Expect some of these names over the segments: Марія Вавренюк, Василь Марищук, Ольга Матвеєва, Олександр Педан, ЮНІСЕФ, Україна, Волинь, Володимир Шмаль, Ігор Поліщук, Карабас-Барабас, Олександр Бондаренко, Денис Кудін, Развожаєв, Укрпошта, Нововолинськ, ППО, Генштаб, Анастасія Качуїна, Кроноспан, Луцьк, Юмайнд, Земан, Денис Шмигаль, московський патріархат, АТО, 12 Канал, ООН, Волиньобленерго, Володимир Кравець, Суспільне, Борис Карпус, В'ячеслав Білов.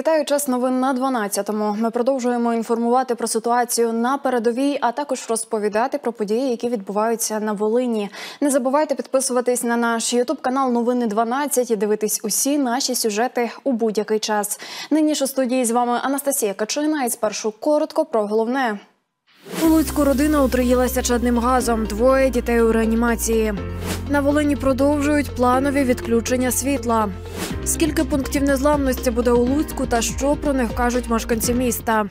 Вітаю, час новин на 12-му. Ми продовжуємо інформувати про ситуацію на передовій, а також розповідати про події, які відбуваються на Волині. Не забувайте підписуватись на наш ютуб-канал «Новини 12» і дивитись усі наші сюжети у будь-який час. Нині ж у студії з вами Анастасія Качуїна і спершу коротко про головне. У Луцьку родина отруїлася чадним газом, двоє дітей у реанімації. На Волині продовжують планові відключення світла. Скільки пунктів незламності буде у Луцьку та що про них кажуть мешканці міста?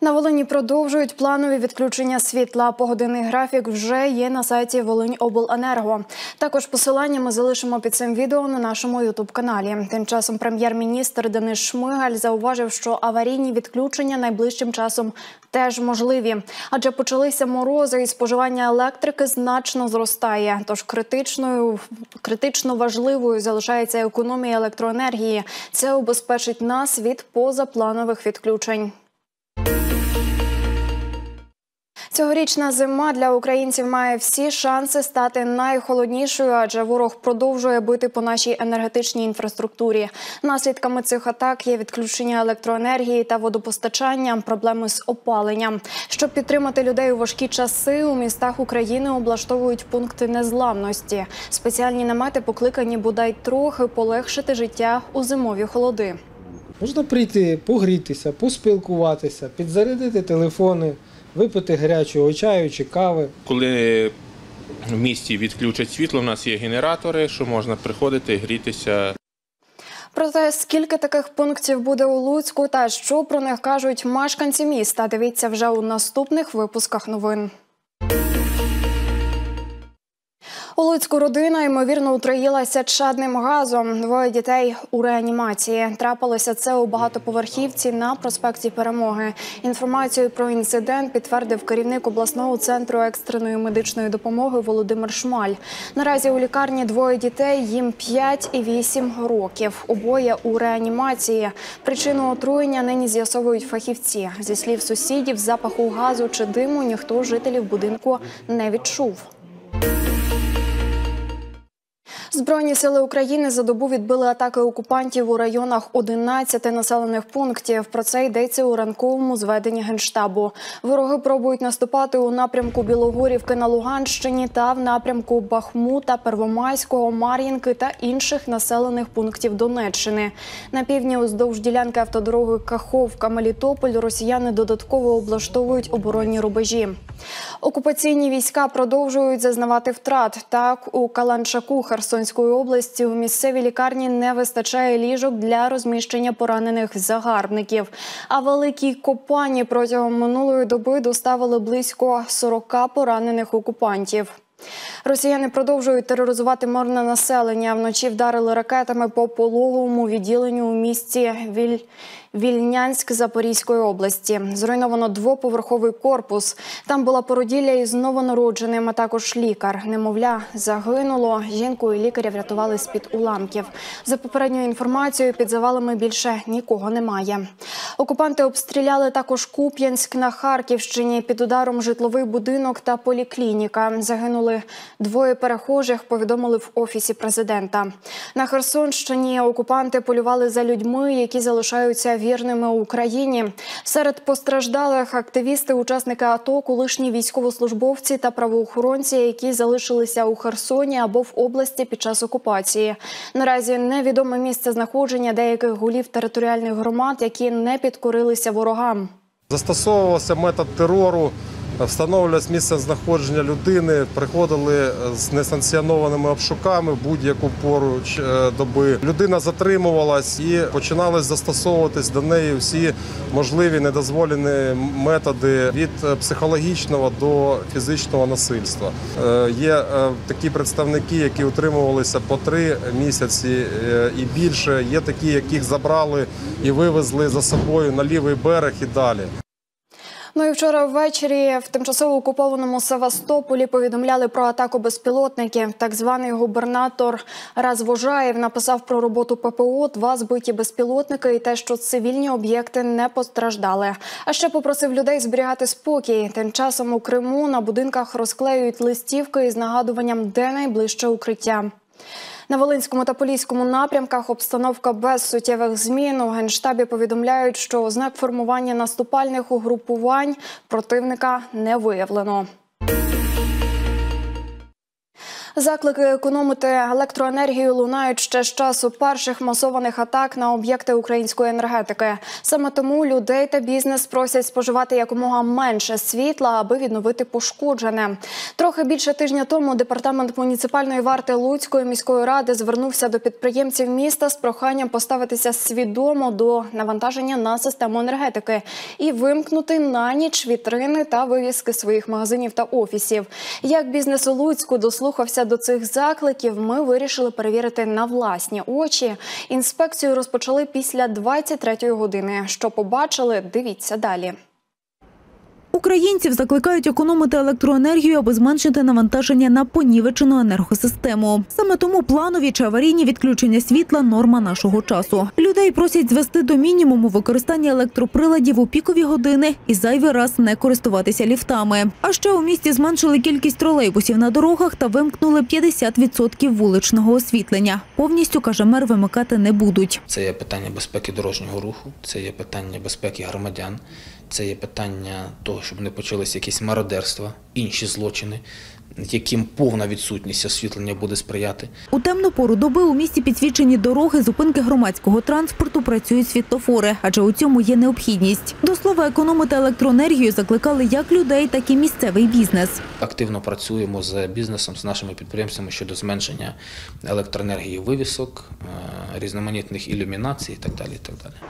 На Волині продовжують планові відключення світла. Погодинний графік вже є на сайті Волиньобленерго. Також посилання ми залишимо під цим відео на нашому ютуб-каналі. Тим часом прем'єр-міністр Денис Шмигаль зауважив, що аварійні відключення найближчим часом теж можливі. Адже почалися морози і споживання електрики значно зростає. Тож критично важливою залишається економія електроенергії. Це убезпечить нас від позапланових відключень. Цьогорічна зима для українців має всі шанси стати найхолоднішою, адже ворог продовжує бити по нашій енергетичній інфраструктурі. Наслідками цих атак є відключення електроенергії та водопостачання, проблеми з опаленням. Щоб підтримати людей у важкі часи, у містах України облаштовують пункти незламності. Спеціальні намети покликані бодай трохи полегшити життя у зимові холоди. Можна прийти, погрітися, поспілкуватися, підзарядити телефони, випити гарячого чаю чи кави. Коли в місті відключать світло, у нас є генератори, що можна приходити і грітися. Про те, скільки таких пунктів буде у Луцьку та що про них кажуть мешканці міста, дивіться вже у наступних випусках новин. У Луцьку родина, ймовірно, отруїлася чадним газом. Двоє дітей у реанімації. Трапилося це у багатоповерхівці на проспекті Перемоги. Інформацію про інцидент підтвердив керівник обласного центру екстреної медичної допомоги Володимир Шмаль. Наразі у лікарні двоє дітей, їм 5 і 8 років. Обоє у реанімації. Причину отруєння нині з'ясовують фахівці. Зі слів сусідів, запаху газу чи диму ніхто з жителів будинку не відчув. Збройні сили України за добу відбили атаки окупантів у районах 11 населених пунктів. Про це йдеться у ранковому зведенні Генштабу. Вороги пробують наступати у напрямку Білогорівки на Луганщині та в напрямку Бахмута, Первомайського, Мар'їнки та інших населених пунктів Донеччини. На півдні уздовж ділянки автодороги Каховка-Мелітополь росіяни додатково облаштовують оборонні рубежі. Окупаційні війська продовжують зазнавати втрат. Так, у Каланчаку, Херсонської області, у місцевій лікарні не вистачає ліжок для розміщення поранених загарбників. А Великій Копані протягом минулої доби доставили близько 40 поранених окупантів. Росіяни продовжують тероризувати мирне населення. Вночі вдарили ракетами по пологовому відділенню у місті Вільнянськ Запорізької області. Зруйновано двоповерховий корпус. Там була породілля із новонародженим, а також лікар. Немовля загинуло. Жінку і лікаря врятували з-під уламків. За попередньою інформацією, під завалами більше нікого немає. Окупанти обстріляли також Куп'янськ на Харківщині. Під ударом житловий будинок та поліклініка. Загинули двоє перехожих, повідомили в Офісі Президента. На Херсонщині окупанти полювали за людьми, які залишаються вірними Україні. Серед постраждалих активісти, учасники АТО, колишні військовослужбовці та правоохоронці, які залишилися у Херсоні або в області під час окупації. Наразі невідоме місце знаходження деяких голів територіальних громад, які не підкорилися ворогам. Застосовувався метод терору. Встановлювалось місце знаходження людини, приходили з несанкціонованими обшуками будь-яку пору доби. Людина затримувалась і починали застосовуватись до неї всі можливі недозволені методи від психологічного до фізичного насильства. Є такі представники, які утримувалися по 3 місяці і більше, є такі, яких забрали і вивезли за собою на лівий берег і далі. Ну і вчора ввечері в тимчасово окупованому Севастополі повідомляли про атаку безпілотників. Так званий губернатор Развожаєв написав про роботу ППО, 2 збиті безпілотники і те, що цивільні об'єкти не постраждали. А ще попросив людей зберігати спокій. Тим часом у Криму на будинках розклеюють листівки із нагадуванням, де найближче укриття. На Волинському та Поліському напрямках обстановка без суттєвих змін. У Генштабі повідомляють, що ознак формування наступальних угрупувань противника не виявлено. Заклики економити електроенергію лунають ще з часу перших масованих атак на об'єкти української енергетики. Саме тому людей та бізнес просять споживати якомога менше світла, аби відновити пошкоджене. Трохи більше тижня тому департамент муніципальної варти Луцької міської ради звернувся до підприємців міста з проханням поставитися свідомо до навантаження на систему енергетики і вимкнути на ніч вітрини та вивіски своїх магазинів та офісів. Як бізнес у Луцьку дослухався до цих закликів, ми вирішили перевірити на власні очі. Інспекцію розпочали після 23-ї години. Що побачили, дивіться далі. Українців закликають економити електроенергію, аби зменшити навантаження на понівечену енергосистему. Саме тому планові чи аварійні відключення світла – норма нашого часу. Людей просять звести до мінімуму використання електроприладів у пікові години і зайвий раз не користуватися ліфтами. А ще у місті зменшили кількість тролейбусів на дорогах та вимкнули 50% вуличного освітлення. Повністю, каже мер, вимикати не будуть. Це є питання безпеки дорожнього руху, це є питання безпеки громадян, це є питання того, щоб не почалися якісь мародерства, інші злочини, яким повна відсутність освітлення буде сприяти. У темну пору доби у місті підсвічені дороги, зупинки громадського транспорту, працюють світлофори, адже у цьому є необхідність. До слова, економити електроенергію закликали як людей, так і місцевий бізнес. Активно працюємо з бізнесом, з нашими підприємцями щодо зменшення електроенергії вивісок, різноманітних ілюмінацій і так далі.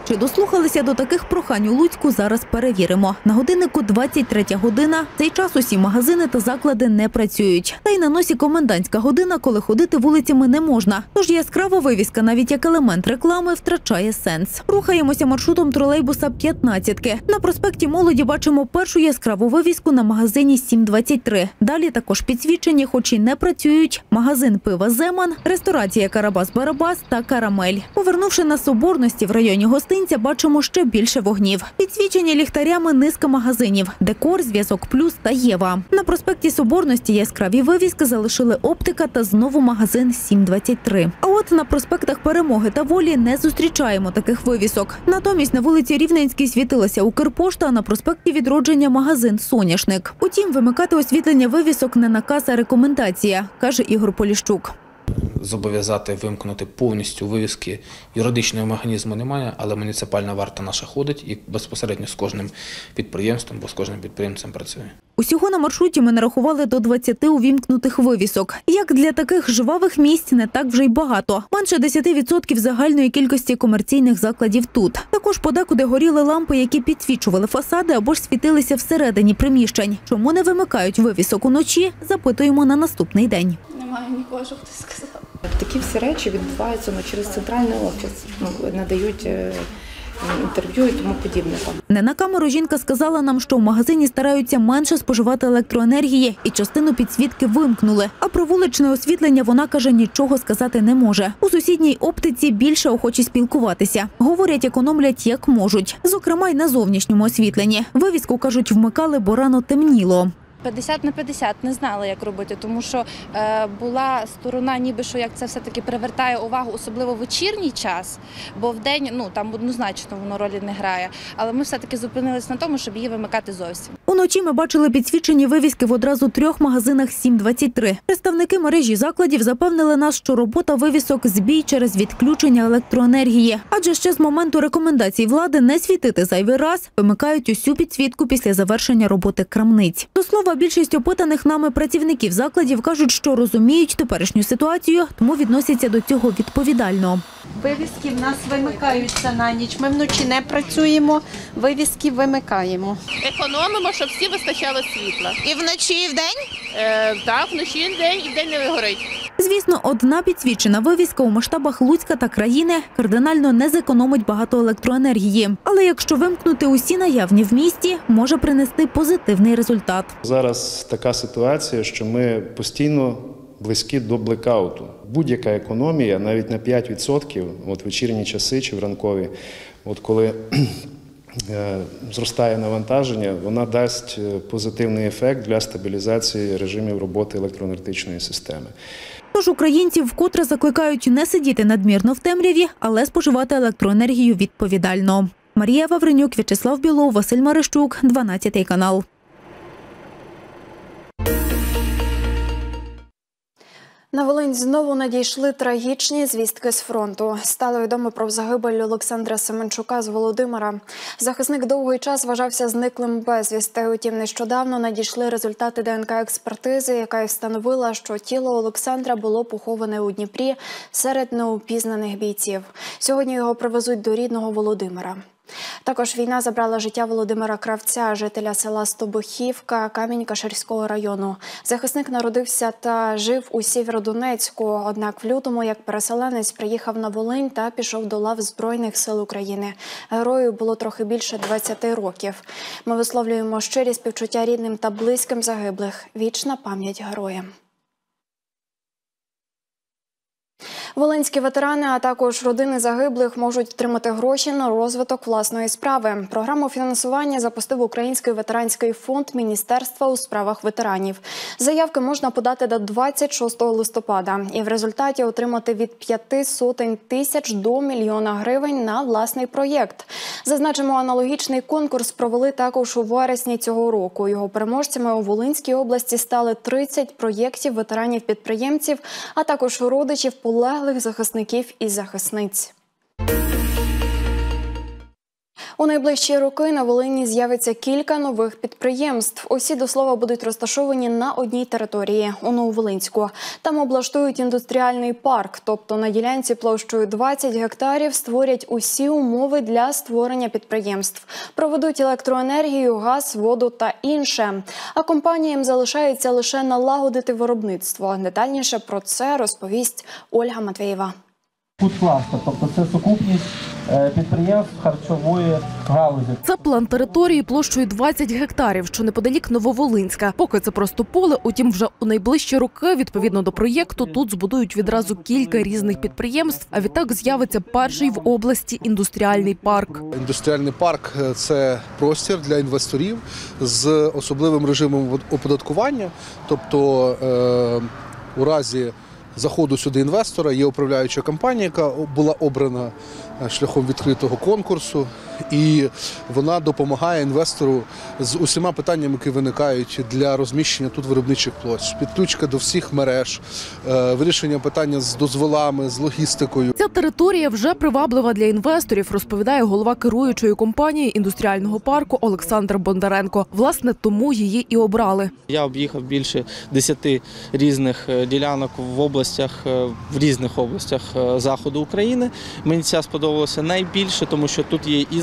Чи дослухалися до таких прохань у Луцьку, зараз перевіримо. На годиннику 23-я година. Цей час усі магазини та заклади не працюють. Та й на носі комендантська година, коли ходити вулицями не можна. Тож яскрава вивіска, навіть як елемент реклами, втрачає сенс. Рухаємося маршрутом тролейбуса 15-ки. На проспекті Молоді бачимо першу яскраву вивіску на магазині 7.23. Далі також підсвічені, хоч і не працюють, магазин пива «Земан», ресторація «Карабас-Барабас» та «Карамель». Повернувши на Соборності в районі гостинця, бачимо ще більше вогнів. Підсвічені ліхтарями низка магазинів «Декор», «Зв'язок Плюс» та «Єва». На проспекті Соборності яскраві вивіски залишили оптика та знову магазин 7.23. А от на проспектах Перемоги та Волі не зустрічаємо таких вивісок. Натомість на вулиці Рівненській світилася Укрпошта, а на проспекті Відродження магазин «Соняшник». Утім, вимикати освітлення вивісок не наказ, а рекомендація, каже Ігор Поліщук. Зобов'язати вимкнути повністю вивіски юридичного механізму немає, але муніципальна варта наша ходить і безпосередньо з кожним підприємством, бо з кожним підприємцем працює. Усього на маршруті ми нарахували до 20 увімкнутих вивісок. Як для таких жвавих місць, не так вже й багато. Менше 10% загальної кількості комерційних закладів тут. Також подекуди горіли лампи, які підсвічували фасади або ж світилися всередині приміщень. Чому не вимикають вивісок уночі, запитуємо на наступний день. Немає нікого, що хтось сказав. Такі всі речі відбуваються через центральний офіс, надають інтерв'ю і тому подібне. Не на камеру жінка сказала нам, що в магазині стараються менше споживати електроенергії і частину підсвітки вимкнули. А про вуличне освітлення вона, каже, нічого сказати не може. У сусідній оптиці більше охочі спілкуватися. Говорять, економлять як можуть. Зокрема, й на зовнішньому освітленні. Вивіску, кажуть, вмикали, бо рано темніло. 50 на 50 не знала, як робити, тому що була сторона, ніби що як це все-таки привертає увагу, особливо в вечірній час, бо в день, там однозначно воно ролі не грає. Але ми все-таки зупинились на тому, щоб її вимикати зовсім. Уночі ми бачили підсвічені вивіски в одразу трьох магазинах 7.23. Представники мережі закладів запевнили нас, що робота вивісок – збій через відключення електроенергії. Адже ще з моменту рекомендацій влади не світити зайвий раз вимикають усю підсвітку після завершення роботи крамниць. До слова, більшість опитаних нами працівників закладів кажуть, що розуміють теперішню ситуацію, тому відносяться до цього відповідально. Вивіски в нас вимикаються на ніч. Ми вночі не працюємо, вивіски вимикаємо. Економимо, щоб всі вистачало світла. І вночі, і вдень? Так, вночі, і вдень, і вдень не горить. Звісно, одна підсвічена вивіска у масштабах Луцька та країни кардинально не зекономить багато електроенергії. Але якщо вимкнути усі наявні в місті, може принести позитивний результат. Зараз така ситуація, що ми постійно близькі до блекауту. Будь-яка економія, навіть на 5%, от вечірні часи чи в ранкові, от коли зростає навантаження, вона дасть позитивний ефект для стабілізації режимів роботи електроенергетичної системи. Також українців вкотре закликають не сидіти надмірно в темряві, але споживати електроенергію відповідально. Марія Вавренюк, В'ячеслав Білов, Василь Марищук, 12 канал. На Волинь знову надійшли трагічні звістки з фронту. Стало відомо про загибель Олександра Семенчука з Володимира. Захисник довгий час вважався зниклим безвісти. Утім, нещодавно надійшли результати ДНК-експертизи, яка і встановила, що тіло Олександра було поховане у Дніпрі серед неупізнаних бійців. Сьогодні його привезуть до рідного Володимира. Також війна забрала життя Володимира Кравця, жителя села Стобухівка Камінь-Каширського району. Захисник народився та жив у Сєвєродонецьку, однак в лютому, як переселенець, приїхав на Волинь та пішов до лав Збройних сил України. Герою було трохи більше 20 років. Ми висловлюємо щирі співчуття рідним та близьким загиблих. Вічна пам'ять героям. Волинські ветерани, а також родини загиблих можуть отримати гроші на розвиток власної справи. Програму фінансування запустив Український ветеранський фонд Міністерства у справах ветеранів. Заявки можна подати до 26 листопада і в результаті отримати від 500 тисяч до 1 мільйона гривень на власний проєкт. Зазначимо, аналогічний конкурс провели також у вересні цього року. Його переможцями у Волинській області стали 30 проєктів ветеранів-підприємців, а також родичів полеглих захисників і захисниць. У найближчі роки на Волині з'явиться кілька нових підприємств. Усі, до слова, будуть розташовані на одній території – у Нововолинську. Там облаштують індустріальний парк, тобто на ділянці площею 20 гектарів створять усі умови для створення підприємств. Проведуть електроенергію, газ, воду та інше. А компаніям залишається лише налагодити виробництво. Детальніше про це розповість Ольга Матвеєва. Фудкластер, тобто це сукупність підприємств харчової галузі. Це план території площею 20 гектарів, що неподалік Нововолинська. Поки це просто поле, утім вже у найближчі роки, відповідно до проєкту, тут збудують відразу кілька різних підприємств, а відтак з'явиться перший в області індустріальний парк. Індустріальний парк – це простір для інвесторів з особливим режимом оподаткування, тобто у разі заходу сюди інвестора є управляюча компанія, яка була обрана шляхом відкритого конкурсу, і вона допомагає інвестору з усіма питаннями, які виникають для розміщення тут виробничих площ. Підключка до всіх мереж, вирішення питання з дозволами, з логістикою. Ця територія вже приваблива для інвесторів, розповідає голова керуючої компанії індустріального парку Олександр Бондаренко. Власне, тому її і обрали. Я об'їхав більше 10 різних ділянок в різних областях заходу України. Мені ця сподобалася найбільше, тому що тут є і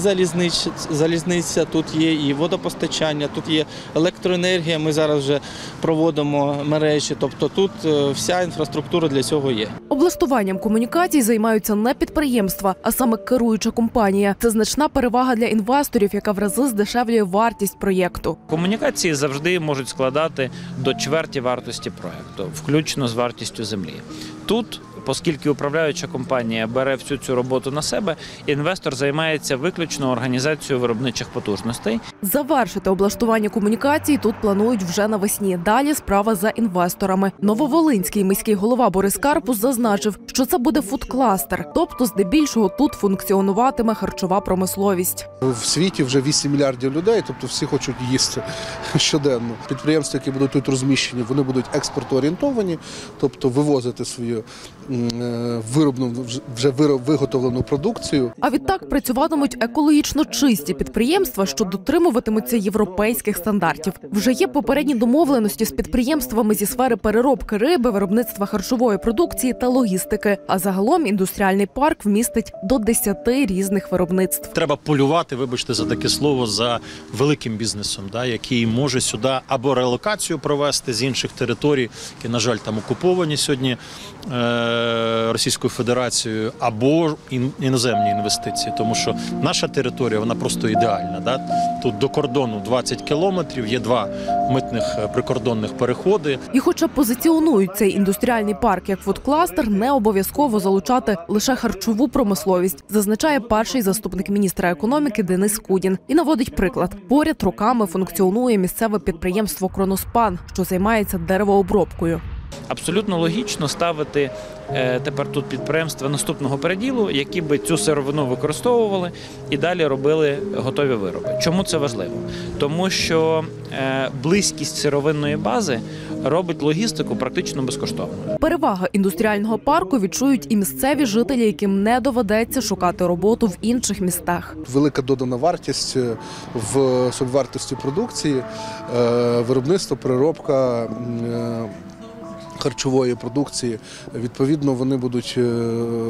залізниця, тут є і водопостачання, тут є електроенергія. Ми зараз вже проводимо мережі, тобто тут вся інфраструктура для цього є. Облаштуванням комунікацій займаються не підприємства, а саме керуюча компанія. Це значна перевага для інвесторів, яка в рази здешевлює вартість проєкту. Комунікації завжди можуть складати до чверті вартості проєкту, включно з вартістю землі. Тут, оскільки управляюча компанія бере всю цю роботу на себе, інвестор займається виключно організацією виробничих потужностей. Завершити облаштування комунікацій тут планують вже навесні. Далі справа за інвесторами. Нововолинський міський голова Борис Карпус зазначив, що це буде фудкластер, тобто здебільшого тут функціонуватиме харчова промисловість. В світі вже 8 мільярдів людей, тобто всі хочуть їсти щоденно. Підприємства, які будуть тут розміщені, вони будуть експортоорієнтовані, тобто вивозити свою виробну, вже виготовлену продукцію. А відтак працюватимуть екологічно чисті підприємства, що дотримуватимуться європейських стандартів. Вже є попередні домовленості з підприємствами зі сфери переробки риби, виробництва харчової продукції та логістики. А загалом індустріальний парк вмістить до 10 різних виробництв. Треба полювати, вибачте за таке слово, за великим бізнесом, який може сюди або релокацію провести з інших територій, які, на жаль, там окуповані сьогодні Російською Федерацією, або іноземні інвестиції, тому що наша територія, вона просто ідеальна. Тут до кордону 20 кілометрів, є 2 митних прикордонних переходи. І хоча позиціонують цей індустріальний парк як фудкластер, не обов'язково залучати лише харчову промисловість, зазначає перший заступник міністра економіки Денис Кудін. І наводить приклад. Поряд роками функціонує місцеве підприємство «Кроноспан», що займається деревообробкою. Абсолютно логічно ставити тепер тут підприємства наступного переділу, які би цю сировину використовували і далі робили готові вироби. Чому це важливо? Тому що близькість сировинної бази робить логістику практично безкоштовною. Перевага індустріального парку відчують і місцеві жителі, яким не доведеться шукати роботу в інших містах. Велика додана вартість в собівартості продукції, виробництво, переробка харчової продукції. Відповідно, вони будуть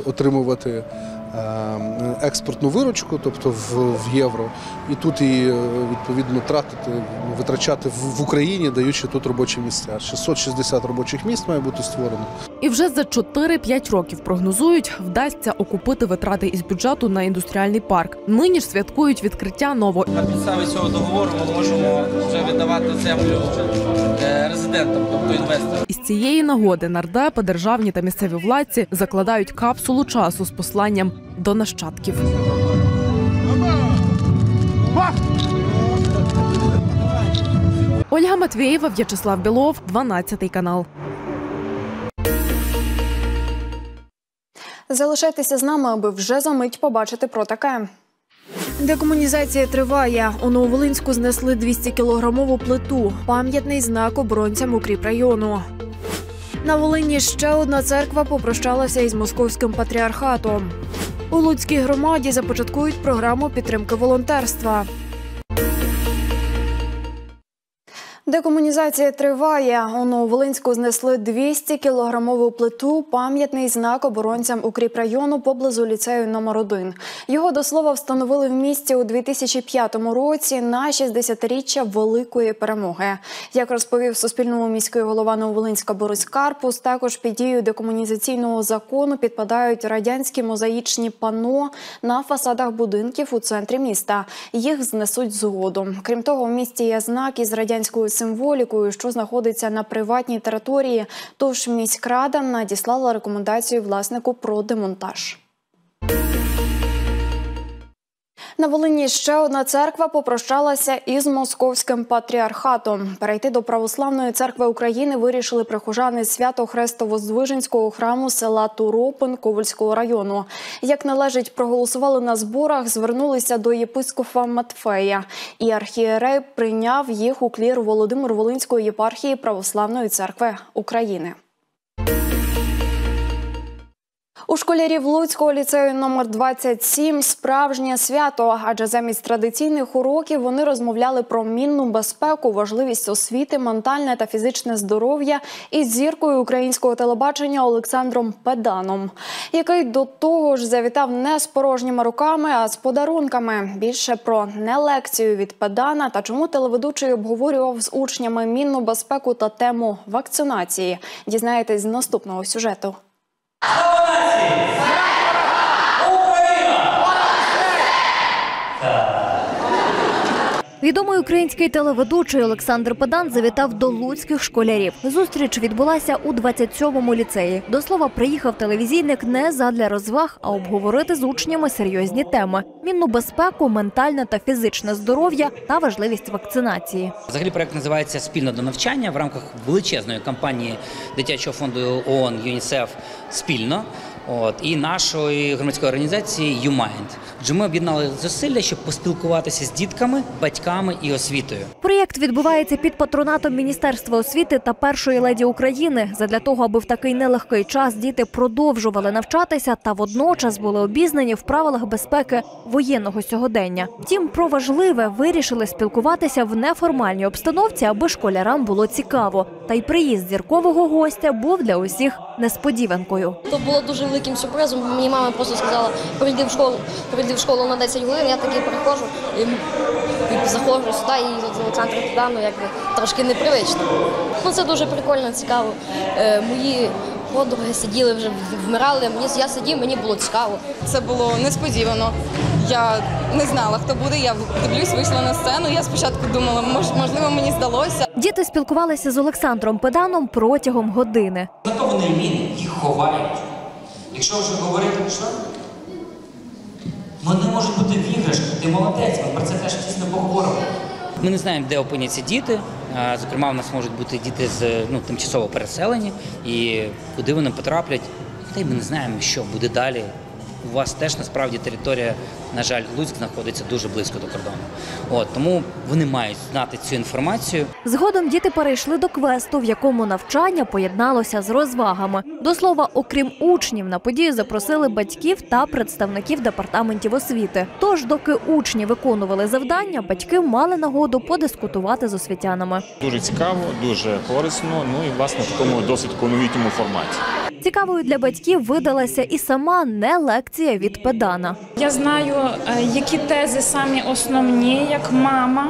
отримувати експортну виручку, тобто в євро, і тут її відповідно витрачати в Україні, даючи тут робочі місця. 660 робочих місць має бути створено. І вже за 4-5 років, прогнозують, вдасться окупити витрати із бюджету на індустріальний парк. Нині ж святкують відкриття нового. На підставі цього договору ми можемо вже віддавати землю резидентам, тобто інвесторам. Із цієї нагоди нардепи, державні та місцеві владці закладають капсулу часу з посланням до нащадків. Ольга Матвеєва, В'ячеслав Білов, 12 канал. Залишайтеся з нами, аби вже за мить побачити про таке. Декомунізація триває. У Нововолинську знесли 200-кілограмову плиту. Пам'ятний знак оборонцям укріпрайону. На Волині ще одна церква попрощалася із московським патріархатом. У Луцькій громаді започаткують програму підтримки волонтерства. Декомунізація триває. У Нововолинську знесли 200-кілограмову плиту – пам'ятний знак оборонцям укріпрайону поблизу ліцею номер 1. Його, до слова, встановили в місті у 2005 році на 60-річчя Великої перемоги. Як розповів Суспільному міський голова Нововолинська Борис Карпус, також під дію декомунізаційного закону підпадають радянські мозаїчні панно на фасадах будинків у центрі міста. Їх знесуть згодом. Крім того, в місті є знак із радянською символікою, що знаходиться на приватній території, тож міськрада надіслала рекомендацію власнику про демонтаж. На Волині ще одна церква попрощалася із московським патріархатом. Перейти до Православної церкви України вирішили прихожани Свято-Хрестово-Здвиженського храму села Туропин Ковальського району. Як належить, проголосували на зборах, звернулися до єпископа Матфея. І архієрей прийняв їх у клір Володимир Волинської єпархії Православної церкви України. У школярів Луцького ліцею номер 27 справжнє свято, адже замість традиційних уроків вони розмовляли про мінну безпеку, важливість освіти, ментальне та фізичне здоров'я із зіркою українського телебачення Олександром Педаном, який до того ж завітав не з порожніми руками, а з подарунками. Більше про не лекцію від Педана та чому телеведучий обговорював з учнями мінну безпеку та тему вакцинації, дізнаєтесь з наступного сюжету. Відомий український телеведучий Олександр Педан завітав до луцьких школярів. Зустріч відбулася у 27-му ліцеї. До слова, приїхав телевізійник не задля розваг, а обговорити з учнями серйозні теми – мінну безпеку, ментальне та фізичне здоров'я та важливість вакцинації. Взагалі проєкт називається «Спільно до навчання» в рамках величезної кампанії Дитячого фонду ООН «ЮНІСЕФ спільно». І нашої громадської організації «Юмайнд». Отже, ми об'єднали зусилля, щоб поспілкуватися з дітками, батьками і освітою. Проєкт відбувається під патронатом Міністерства освіти та першої леді України. Задля того, аби в такий нелегкий час діти продовжували навчатися та водночас були обізнані в правилах безпеки воєнного сьогодення. Втім, про важливе вирішили спілкуватися в неформальній обстановці, аби школярам було цікаво. Та й приїзд зіркового гостя був для усіх несподіванкою. Це було дуже великим сюрпризом. Мені мама просто сказала, прийди в школу на 10 годин, я такий приходжу і заходжу сюди, і з Олександром Педаном трошки непривично. Це дуже прикольно, цікаво. Мої подруги сиділи, вже вмирали, я сидів, мені було цікаво. Це було несподівано. Я не знала, хто буде, я дивлюсь, вийшла на сцену, я спочатку думала, можливо, мені здалося. Діти спілкувалися з Олександром Педаном протягом години. Зато вони міни, їх ховають. Якщо вже говорити, що? Вони можуть бути в іграшках, ти молодець, ми про це теж тісно поговоримо. Ми не знаємо, де опиняться діти. Зокрема, у нас можуть бути діти тимчасово переселені. І куди вони потраплять, та й ми не знаємо, що буде далі. У вас теж, насправді, територія, на жаль, Луцьк знаходиться дуже близько до кордону. Тому вони мають знати цю інформацію. Згодом діти перейшли до квесту, в якому навчання поєдналося з розвагами. До слова, окрім учнів, на подію запросили батьків та представників департаментів освіти. Тож, доки учні виконували завдання, батьки мали нагоду подискутувати з освітянами. Дуже цікаво, дуже корисно, і, власне, в такому досить новітньому форматі. Цікавою для батьків видалася і сама не лекція від Педана. Я знаю, які тези самі основні, як мама,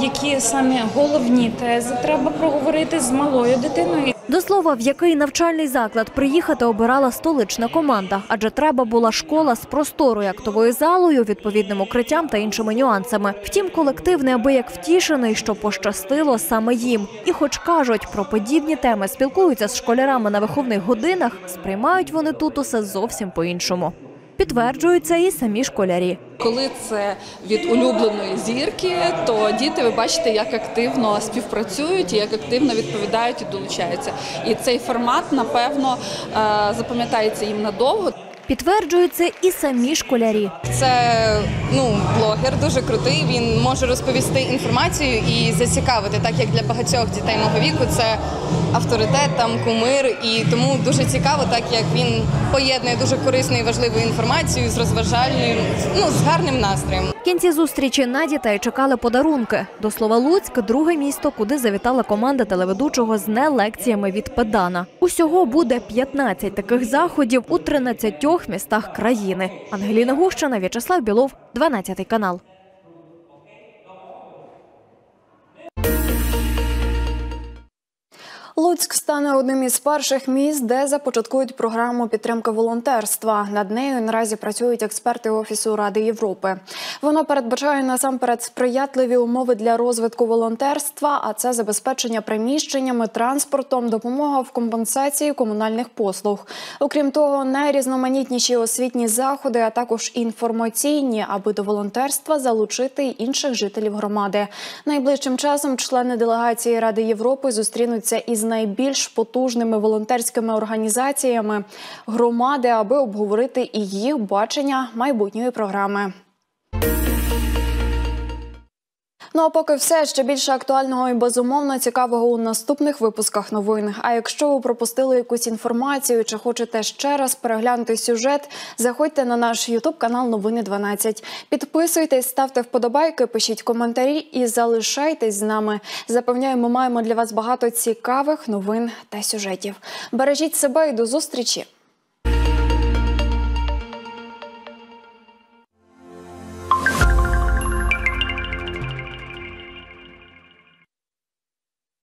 які самі головні тези треба проговорити з малою дитиною. До слова, в який навчальний заклад приїхати обирала столична команда, адже треба була школа з просторою актовою залою, відповідним укриттям та іншими нюансами. Втім, колектив неабияк втішений, що пощастило саме їм. І хоч кажуть, про подібні теми спілкуються з школярами на виховних годинах, сприймають вони тут усе зовсім по-іншому. Підтверджуються і самі школярі. Коли це від улюбленої зірки, то діти, ви бачите, як активно співпрацюють, як активно відповідають і долучаються. І цей формат, напевно, запам'ятається їм надовго. Підтверджуються і самі школярі. Це блогер дуже крутий, він може розповісти інформацію і зацікавити, так як для багатьох дітей мого віку це авторитет, кумир, і тому дуже цікаво, так як він поєднує дуже корисну і важливу інформацію з розважальною, з гарним настроєм. В кінці зустрічі на дітей чекали подарунки. До слова, Луцьк – друге місто, куди завітала команда телеведучого з не-лекціями від Педана. Усього буде 15 таких заходів у 13 містах країни. Ангеліна Гущина, В'ячеслав Білов, 12 канал. Луцьк стане одним із перших міст, де започаткують програму підтримки волонтерства. Над нею наразі працюють експерти Офісу Ради Європи. Вона передбачає насамперед сприятливі умови для розвитку волонтерства, а це забезпечення приміщеннями, транспортом, допомога в компенсації комунальних послуг. Окрім того, найрізноманітніші освітні заходи, а також інформаційні, аби до волонтерства залучити й інших жителів громади. Найближчим часом члени делегації Ради Європи зустрінуться із найбільш потужними волонтерськими організаціями громади, аби обговорити і їх бачення майбутньої програми. А поки все, ще більше актуального і, безумовно, цікавого у наступних випусках новин. А якщо ви пропустили якусь інформацію чи хочете ще раз переглянути сюжет, заходьте на наш YouTube-канал «Новини 12». Підписуйтесь, ставте вподобайки, пишіть коментарі і залишайтесь з нами. Запевняю, ми маємо для вас багато цікавих новин та сюжетів. Бережіть себе і до зустрічі!